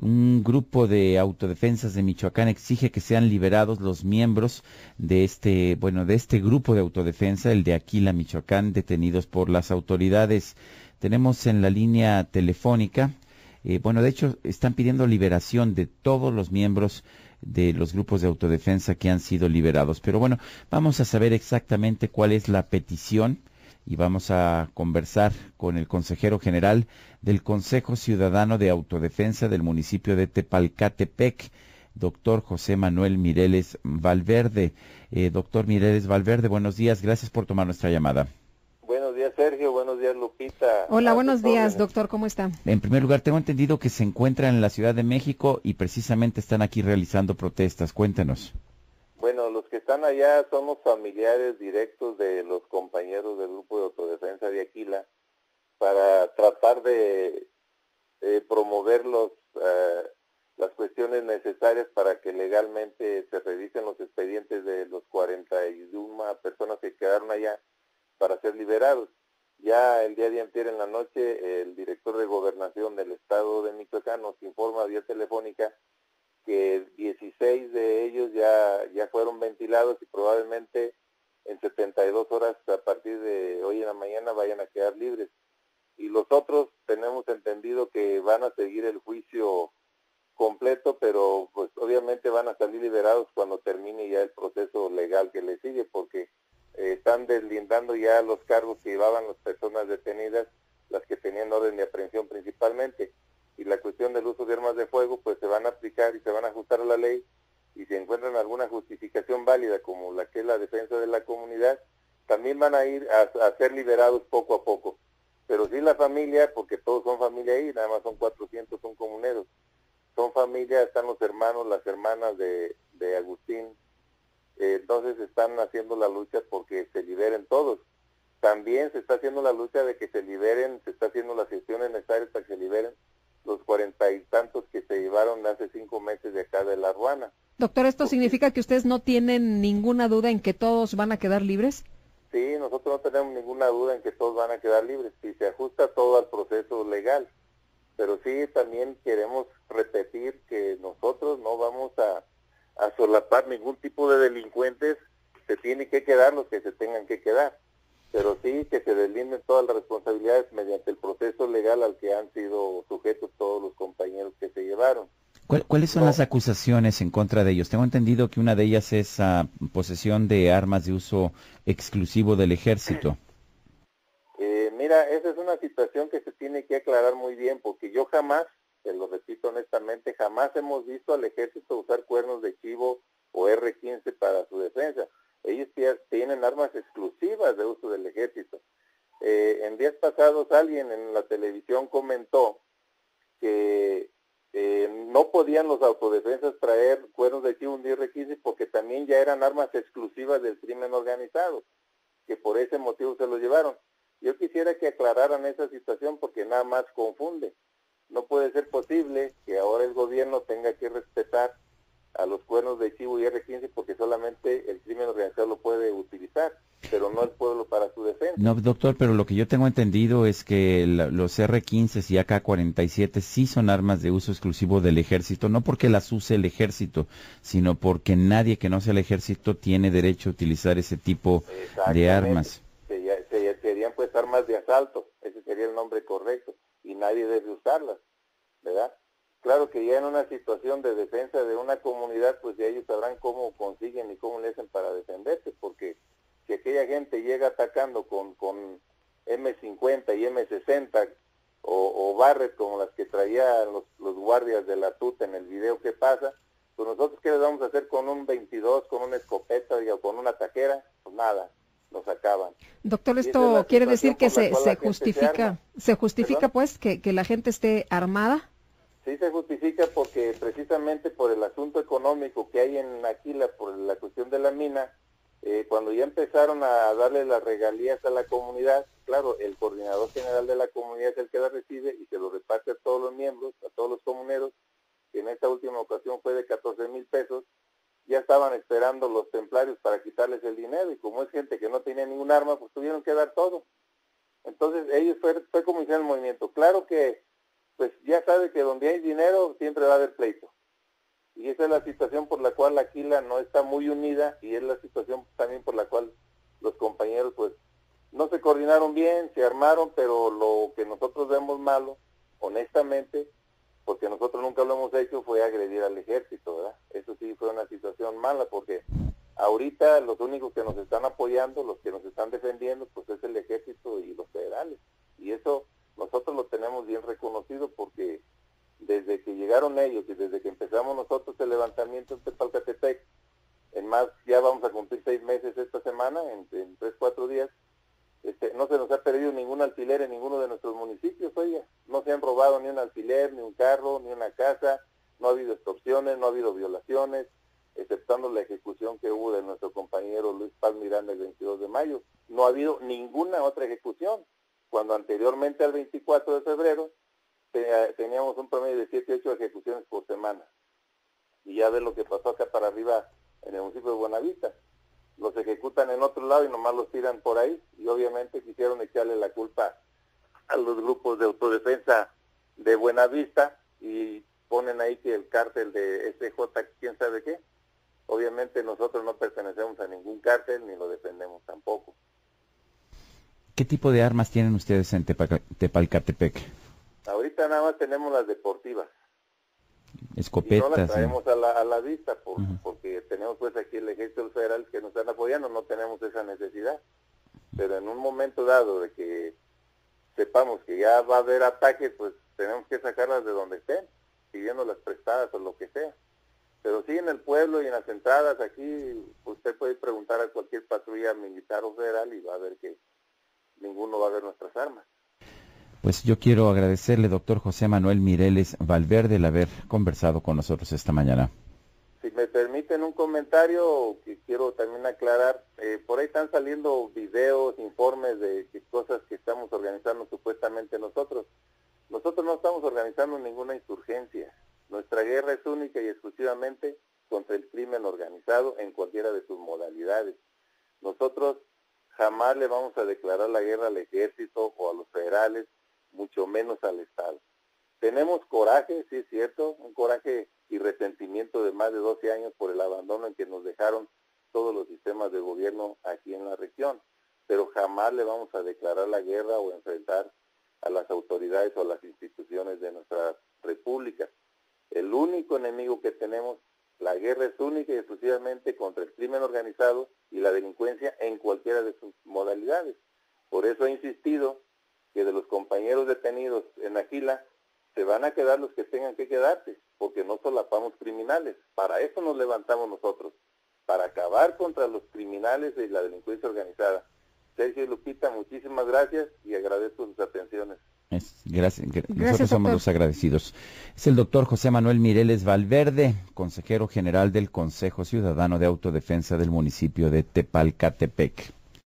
Un grupo de autodefensas de Michoacán exige que sean liberados los miembros de este grupo de autodefensa, el de Aquila, Michoacán, detenidos por las autoridades. Tenemos en la línea telefónica, de hecho están pidiendo liberación de todos los miembros de los grupos de autodefensa que han sido liberados. Pero bueno, vamos a saber exactamente cuál es la petición y vamos a conversar con el consejero general del Consejo Ciudadano de Autodefensa del municipio de Tepalcatepec, doctor José Manuel Mireles Valverde. Doctor Mireles Valverde, buenos días, gracias por tomar nuestra llamada. Buenos días, Sergio, buenos días, Lupita. Hola, buenos días, doctor, ¿cómo está? En primer lugar, tengo entendido que se encuentra en la Ciudad de México y precisamente están aquí realizando protestas, cuéntanos. Bueno, los que están allá son los familiares directos de los compañeros del grupo de autodefensa de Aquila para tratar de promover las cuestiones necesarias para que legalmente se revisen los expedientes de los 41 personas que quedaron allá para ser liberados. Ya el día de antier en la noche, el director de Gobernación del Estado de Michoacán nos informa vía telefónica que 16 de ellos ya fueron ventilados y probablemente en 72 horas a partir de hoy en la mañana vayan a quedar libres. Y los otros tenemos entendido que van a seguir el juicio completo, pero pues obviamente van a salir liberados cuando termine ya el proceso legal que les sigue, porque están deslindando ya los cargos que llevaban las personas detenidas, las que tenían orden de aprehensión principalmente. Y la cuestión del uso de armas de fuego, pues se van a aplicar y se van a ajustar a la ley, y si encuentran alguna justificación válida, como la que es la defensa de la comunidad, también van a ir a ser liberados poco a poco. Pero sí la familia, porque todos son familia ahí, nada más son 400, son comuneros. Son familia, están los hermanos, las hermanas de Agustín, entonces están haciendo la lucha porque se liberen todos. También se está haciendo la lucha de que se liberen, se está haciendo las gestiones necesarias para que se liberen los 40 y tantos que se llevaron hace 5 meses de acá de la Ruana. Doctor, ¿esto significa que ustedes no tienen ninguna duda en que todos van a quedar libres? Sí, nosotros no tenemos ninguna duda en que todos van a quedar libres, y se ajusta todo al proceso legal. Pero sí, también queremos repetir que nosotros no vamos a solapar ningún tipo de delincuentes, se tienen que quedar los que se tengan que quedar. Pero sí que se deslinden todas las responsabilidades mediante el proceso legal al que han sido sujetos todos los compañeros que se llevaron. ¿Cuáles son las acusaciones en contra de ellos? Tengo entendido que una de ellas es posesión de armas de uso exclusivo del ejército. Mira, esa es una situación que se tiene que aclarar muy bien, porque yo jamás, te lo repito honestamente, jamás hemos visto al ejército usar cuernos de chivo o R-15 para su defensa. Ellos tienen armas exclusivas de uso del ejército. En días pasados alguien en la televisión comentó que no podían los autodefensas traer cuernos de chivo ni R-15 porque también ya eran armas exclusivas del crimen organizado, que por ese motivo se los llevaron. Yo quisiera que aclararan esa situación porque nada más confunde. No puede ser posible que ahora el gobierno tenga que respetar a los cuernos de chivo y R-15 porque solamente el crimen organizado lo puede utilizar, pero no el pueblo para su defensa. No, doctor, pero lo que yo tengo entendido es que los R-15 y AK-47 sí son armas de uso exclusivo del ejército, no porque las use el ejército, sino porque nadie que no sea el ejército tiene derecho a utilizar ese tipo de armas. Serían pues armas de asalto, ese sería el nombre correcto, y nadie debe usarlas, ¿verdad? Claro que ya en una situación de defensa de una comunidad, pues ya ellos sabrán cómo consiguen y cómo le hacen para defenderse, porque si aquella gente llega atacando con M50 y M60 o barras como las que traían los guardias de la Tuta en el video que pasa, pues nosotros ¿qué les vamos a hacer con un 22, con una escopeta o con una taquera? Pues nada, nos acaban. Doctor, ¿esto quiere decir que se justifica pues que la gente esté armada? Sí se justifica porque precisamente por el asunto económico que hay en Aquila, por la cuestión de la mina, cuando ya empezaron a darle las regalías a la comunidad, claro, el coordinador general de la comunidad es el que la recibe y se lo reparte a todos los miembros, a todos los comuneros, que en esta última ocasión fue de 14,000 pesos, ya estaban esperando los templarios para quitarles el dinero y como es gente que no tenía ningún arma, pues tuvieron que dar todo. Entonces ellos fue como hicieron el movimiento. Claro que pues ya sabe que donde hay dinero siempre va a haber pleito. Y esa es la situación por la cual Aquila no está muy unida, y es la situación también por la cual los compañeros pues no se coordinaron bien, se armaron, pero lo que nosotros vemos malo, honestamente, porque nosotros nunca lo hemos hecho, fue agredir al ejército, ¿verdad? Eso sí fue una situación mala, porque ahorita los únicos que nos están apoyando, los que nos están defendiendo, pues es el ejército y los federales. Y eso nosotros lo tenemos bien reconocido, porque desde que llegaron ellos y desde que empezamos nosotros el levantamiento en Tepalcatepec, en más, ya vamos a cumplir 6 meses esta semana, en 3, 4 días, no se nos ha perdido ningún alfiler en ninguno de nuestros municipios, oiga. No se han robado ni un alfiler, ni un carro, ni una casa, no ha habido extorsiones, no ha habido violaciones, exceptando la ejecución que hubo de nuestro compañero Luis Paz Miranda el 22 de mayo. No ha habido ninguna otra ejecución, cuando anteriormente al 24 de febrero teníamos un promedio de 7 u 8 ejecuciones por semana. Y ya ves lo que pasó acá para arriba en el municipio de Buenavista. Los ejecutan en otro lado y nomás los tiran por ahí, y obviamente quisieron echarle la culpa a los grupos de autodefensa de Buenavista y ponen ahí que el cártel de SJ, quién sabe qué. Obviamente nosotros no pertenecemos a ningún cártel ni lo defendemos tampoco. ¿Qué tipo de armas tienen ustedes en Tepalcatepec? Ahorita nada más tenemos las deportivas. Escopetas, y no las traemos a la vista porque tenemos pues aquí el ejército federal que nos están apoyando, no tenemos esa necesidad, pero en un momento dado de que sepamos que ya va a haber ataques, pues tenemos que sacarlas de donde estén, pidiéndolas prestadas o lo que sea. Pero sí, en el pueblo y en las entradas aquí usted puede preguntar a cualquier patrulla militar o federal y va a ver que ninguno va a ver nuestras armas. Pues yo quiero agradecerle, doctor José Manuel Mireles Valverde, el haber conversado con nosotros esta mañana. Si me permiten un comentario, que quiero también aclarar, por ahí están saliendo videos, informes de cosas que estamos organizando supuestamente nosotros. Nosotros no estamos organizando ninguna insurgencia. Nuestra guerra es única y exclusivamente contra el crimen organizado en cualquiera de sus modalidades. Nosotros jamás le vamos a declarar la guerra al ejército o a los federales, mucho menos al Estado. Tenemos coraje, sí es cierto, un coraje y resentimiento de más de 12 años por el abandono en que nos dejaron todos los sistemas de gobierno aquí en la región, pero jamás le vamos a declarar la guerra o enfrentar a las autoridades o a las instituciones de nuestra república. El único enemigo que tenemos, la guerra es única y exclusivamente contra el crimen organizado y la delincuencia en cualquiera de sus modalidades. Por eso he insistido que de los compañeros detenidos en Aquila se van a quedar los que tengan que quedarse, porque no solapamos criminales. Para eso nos levantamos nosotros, para acabar contra los criminales y la delincuencia organizada. Sergio y Lupita, muchísimas gracias y agradezco sus atenciones. Gracias, nosotros somos los agradecidos. Es el doctor José Manuel Mireles Valverde, consejero general del Consejo Ciudadano de Autodefensa del municipio de Tepalcatepec.